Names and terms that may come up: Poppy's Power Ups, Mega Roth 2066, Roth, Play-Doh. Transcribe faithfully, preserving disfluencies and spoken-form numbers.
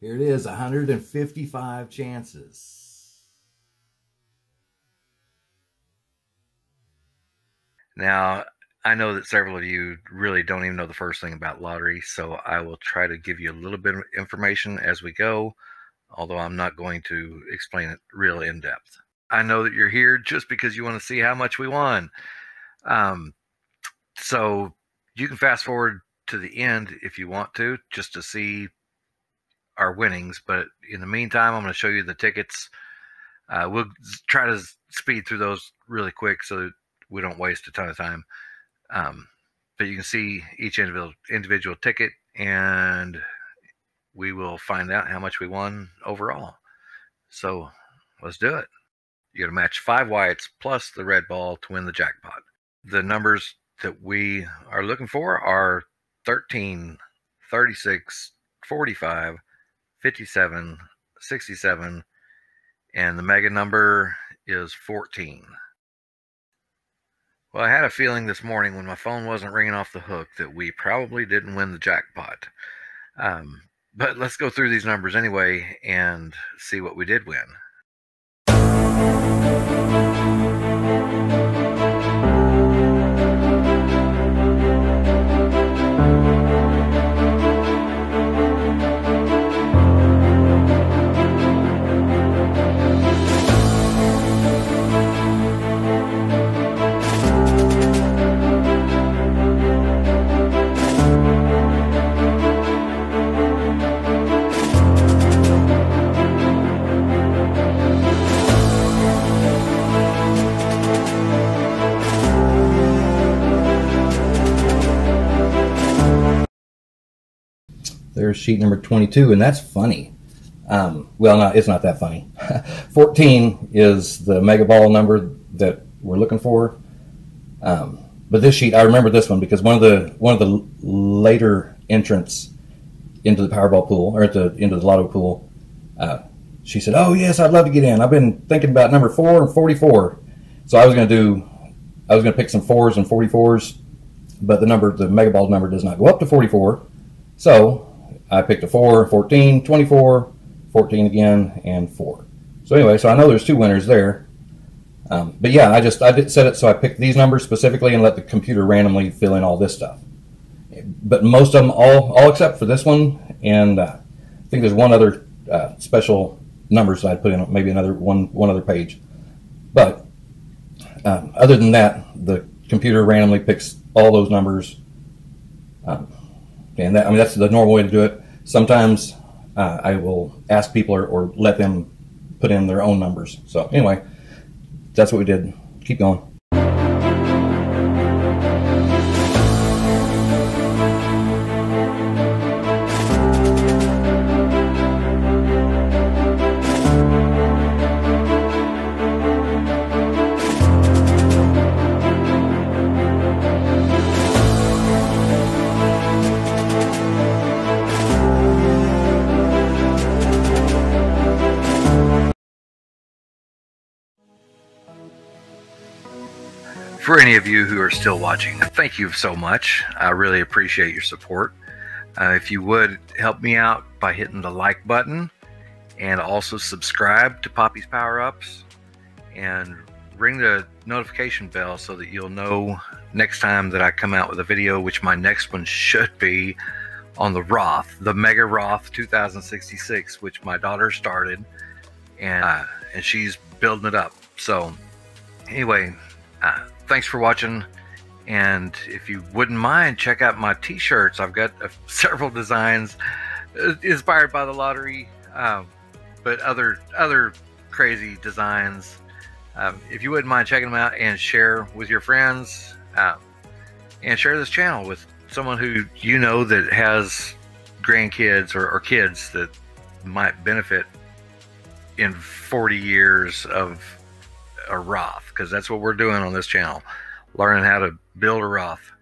Here it is, one hundred fifty-five chances. Now, I know that several of you really don't even know the first thing about lottery, so I will try to give you a little bit of information as we go, although I'm not going to explain it real in depth. I know that you're here just because you want to see how much we won. Um, so you can fast forward to the end if you want to, just to see our winnings. But in the meantime, I'm going to show you the tickets. Uh, we'll try to speed through those really quick so that we don't waste a ton of time. Um, but you can see each individual, individual ticket, and we will find out how much we won overall. So let's do it. You're going to match five whites plus the red ball to win the jackpot. The numbers that we are looking for are thirteen, thirty-six, forty-five, fifty-seven, sixty-seven, and the mega number is fourteen. Well, I had a feeling this morning when my phone wasn't ringing off the hook that we probably didn't win the jackpot. Um, but let's go through these numbers anyway and see what we did win. There's sheet number twenty-two, and that's funny. Um, well, no, it's not that funny. fourteen is the mega ball number that we're looking for. Um, but this sheet, I remember this one because one of the one of the later entrants into the Powerball pool, or into into the lotto pool, uh, she said, "Oh yes, I'd love to get in. I've been thinking about number four and forty-four." So I was going to do, I was going to pick some fours and forty-fours, but the number, the mega ball number, does not go up to forty-four. So I picked a four, fourteen, twenty-four, fourteen again, and four. So anyway, so I know there's two winners there. Um, but yeah, I just I did set it so I picked these numbers specifically and let the computer randomly fill in all this stuff. But most of them, all, all except for this one, and uh, I think there's one other uh, special numbers that I put in, maybe another one, one other page. But um, other than that, the computer randomly picks all those numbers. Um, And that, I mean, that's the normal way to do it. Sometimes uh, I will ask people or, or let them put in their own numbers. So anyway, that's what we did. Keep going. For any of you who are still watching, thank you so much. I really appreciate your support. Uh, if you would, help me out by hitting the like button, and also subscribe to Poppy's Power Ups, and ring the notification bell so that you'll know next time that I come out with a video, which my next one should be on the Roth, the Mega Roth two thousand sixty-six, which my daughter started, and, uh, and she's building it up. So anyway, uh, thanks for watching, and if you wouldn't mind, check out my t-shirts. I've got uh, several designs inspired by the lottery, um, but other other crazy designs. Um, if you wouldn't mind checking them out and share with your friends, um, and share this channel with someone who you know that has grandkids or, or kids that might benefit in forty years of a Roth, because that's what we're doing on this channel, learning how to build a Roth.